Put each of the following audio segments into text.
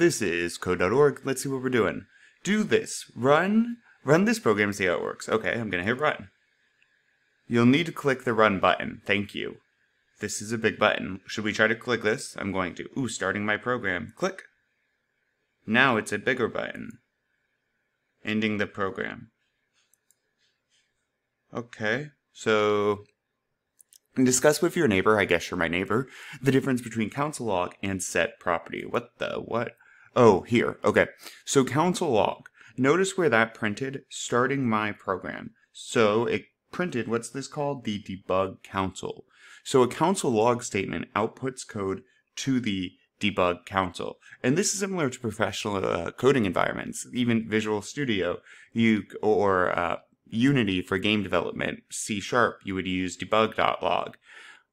This is code.org. Let's see what we're doing. Do this. Run this program and see how it works. Okay, I'm going to hit run. You'll need to click the run button. Thank you. This is a big button. Should we try to click this? I'm going to. Ooh, starting my program. Click. Now it's a bigger button. Ending the program. Okay, so discuss with your neighbor, I guess you're my neighbor, the difference between console.log and set property. What the what? Oh, here. Okay, so console.log. Notice where that printed starting my program. So it printed, what's this called? The debug console. So a console.log statement outputs code to the debug console. And this is similar to professional coding environments, even Visual Studio or Unity for game development, C Sharp, you would use debug.log.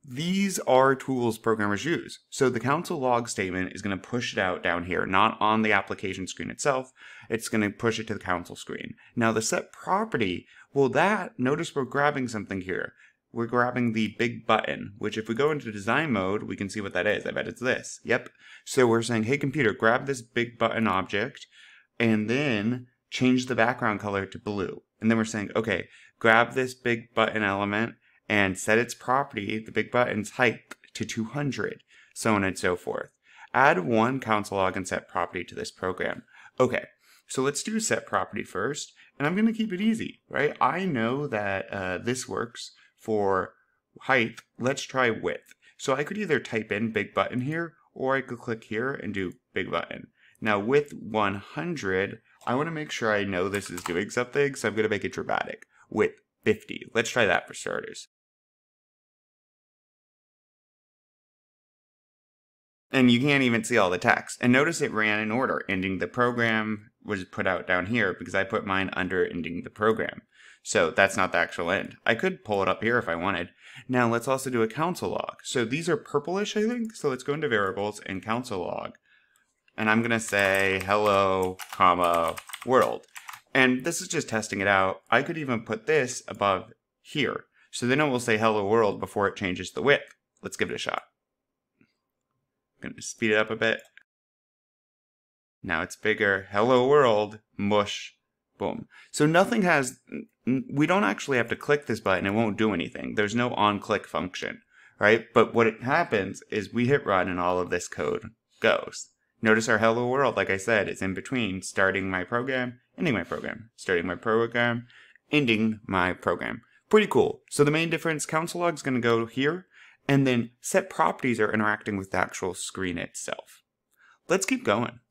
These are tools programmers use. So the console.log statement is going to push it out down here, not on the application screen itself. It's going to push it to the console screen. Now the set property, well that, notice we're grabbing something here. We're grabbing the big button, which if we go into design mode, we can see what that is. I bet it's this. Yep. So we're saying, hey computer, grab this big button object and then change the background color to blue. And then we're saying, okay, grab this big button element and set its property, the big button's height, to 200, so on and so forth. Add one console.log and set property to this program. Okay, so let's do set property first, and I'm going to keep it easy, right? I know that this works for height. Let's try width. So I could either type in big button here, or I could click here and do big button. Now width 100, I want to make sure I know this is doing something, so I'm going to make it dramatic. Width 50. Let's try that for starters. And you can't even see all the text. And notice it ran in order. Ending the program was put out down here because I put mine under ending the program. So that's not the actual end. I could pull it up here if I wanted. Now let's also do a console.log. So these are purplish, I think. So let's go into variables and console.log. And I'm going to say hello, comma, world. And this is just testing it out. I could even put this above here. So then it will say hello world before it changes the width. Let's give it a shot. I'm going to speed it up a bit. Now it's bigger. Hello world, mush, boom. So nothing has, we don't actually have to click this button. It won't do anything. There's no on-click function, right? But what happens is we hit run and all of this code goes. Notice our hello world, like I said, it's in between starting my program, ending my program, starting my program, ending my program. Pretty cool. So the main difference, console.log is going to go here, and then set properties are interacting with the actual screen itself. Let's keep going.